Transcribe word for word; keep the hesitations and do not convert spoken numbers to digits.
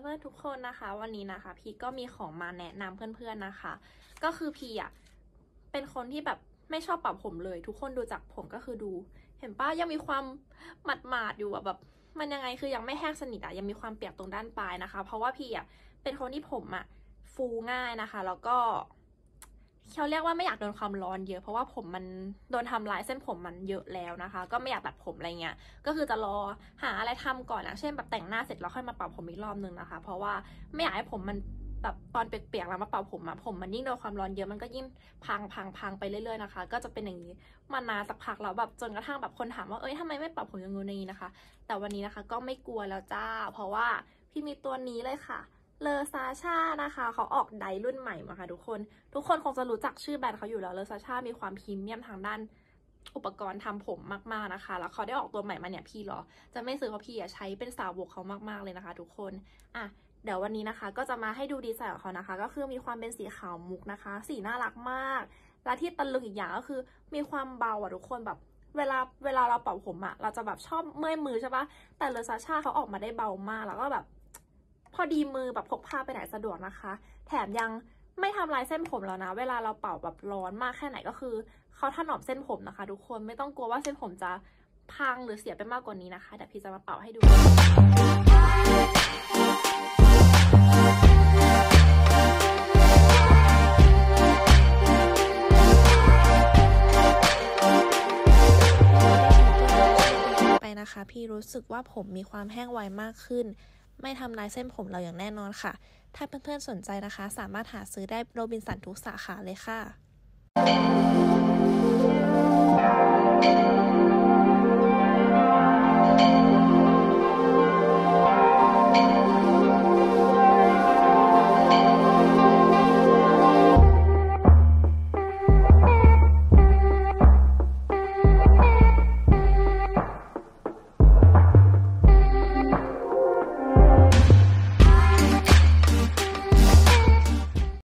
เพื่อนๆทุกคนนะคะวันนี้นะคะพี่ก็มีของมาแนะนำเพื่อนๆนะคะก็คือพี่อะเป็นคนที่แบบไม่ชอบปรับผมเลยทุกคนดูจากผมก็คือดูเห็นป่ะยังมีความหมัดหมาดอยู่อะแบบมันยังไงคือยังไม่แห้งสนิทอะยังมีความเปียกตรงด้านปลายนะคะเพราะว่าพี่อะเป็นคนที่ผมอะฟูง่ายนะคะแล้วก็เขาเรียกว่าไม่อยากโดนความร้อนเยอะเพราะว่าผมมันโดนทำลายเส้นผมมันเยอะแล้วนะคะก็ไม่อยากตัดผมอะไรเงี้ยก็คือจะรอหาอะไรทำก่อนนะเช่นแบบแต่งหน้าเสร็จแล้วค่อยมาเป่าผมอีกรอบนึงนะคะเพราะว่าไม่อยากให้ผมมันแบบตอนเปียกๆแล้วมาเป่าผมอะผมมันยิ่งโดนความร้อนเยอะมันก็ยิ่งพังพังพังไปเรื่อยๆนะคะก็จะเป็นอย่างนี้มานานสักพักแล้วแบบจนกระทั่งแบบคนถามว่าเอ้ยทำไมไม่เป่าผมอย่างงูนี้นะคะแต่วันนี้นะคะก็ไม่กลัวแล้วจ้าเพราะว่าพี่มีตัวนี้เลยค่ะเลอซาชานะคะเขาออกไดร์รุ่นใหม่มาค่ะทุกคนทุกคนคงจะรู้จักชื่อแบรนด์เขาอยู่แล้วเลอซาชามีความพรีเมียมทางด้านอุปกรณ์ทำผมมากๆนะคะแล้วเขาได้ออกตัวใหม่มาเนี่ยพี่เหรอจะไม่ซื้อเพราะพี่ใช้เป็นสาวกเขามากๆเลยนะคะทุกคนอ่ะเดี๋ยววันนี้นะคะก็จะมาให้ดูดีไซน์ของเขานะคะก็คือมีความเป็นสีขาวมุกนะคะสีน่ารักมากและที่ตะลึงอีกอย่างก็คือมีความเบาอ่ะทุกคนแบบเวลาเวลาเราเป่าผมอะเราจะแบบชอบเมื่อยมือใช่ปะแต่เลอซาชาเขาออกมาได้เบามากแล้วก็แบบพอดีมือแบบพกพาไปไหนสะดวกนะคะแถมยังไม่ทำลายเส้นผมแล้วนะเวลาเราเป่าแบบร้อนมากแค่ไหนก็คือเขาถนอมเส้นผมนะคะทุกคนไม่ต้องกลัวว่าเส้นผมจะพังหรือเสียไปมากกว่านี้นะคะเดี๋ยวพี่จะมาเป่าให้ดูไปนะคะพี่รู้สึกว่าผมมีความแห้งไวมากขึ้นไม่ทำลายเส้นผมเราอย่างแน่นอนค่ะถ้าเพื่อนๆสนใจนะคะสามารถหาซื้อได้โรบินสันทุกสาขาเลยค่ะ